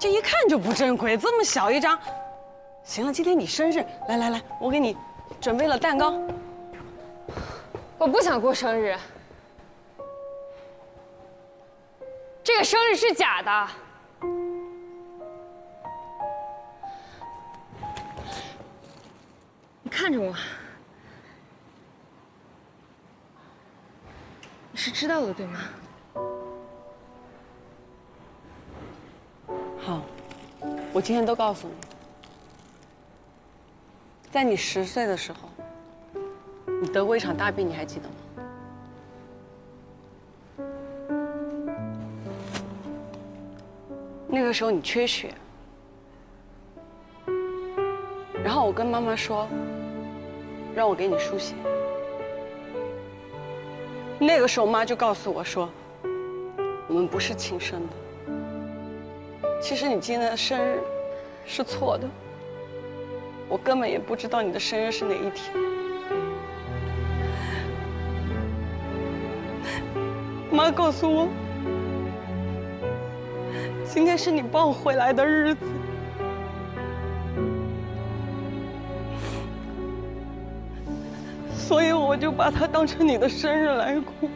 这一看就不正规，这么小一张。行了，今天你生日，来来来，我给你准备了蛋糕。我不想过生日，这个生日是假的。 看着我，你是知道的，对吗？好，我今天都告诉你，在你10岁的时候，你得过一场大病，你还记得吗？那个时候你缺血，然后我跟妈妈说。 让我给你输血。那个时候，妈就告诉我说，我们不是亲生的。其实你今天的生日是错的，我根本也不知道你的生日是哪一天。妈告诉我，今天是你抱我回来的日子。 所以我就把它当成你的生日来过。